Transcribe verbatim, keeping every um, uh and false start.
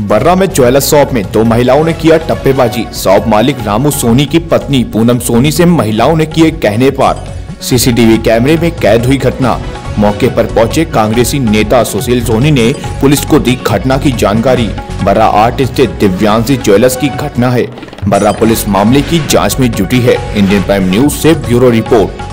बर्रा में jeweller shop में दो महिलाओं ने किया टप्पेबाजी। शॉप मालिक रामू सोनी की पत्नी पूनम सोनी से महिलाओं ने किए कहने पर सीसीटीवी कैमरे में कैद हुई घटना। मौके पर पहुंचे कांग्रेसी नेता सुशील सोनी ने पुलिस को दी घटना की जानकारी। बर्रा आर्टिस्ट दिव्यांशी ज्वेलर्स की घटना है। बर्रा पुलिस मामले की जांच में जुटी है। इंडियन प्राइम न्यूज से ब्यूरो रिपोर्ट।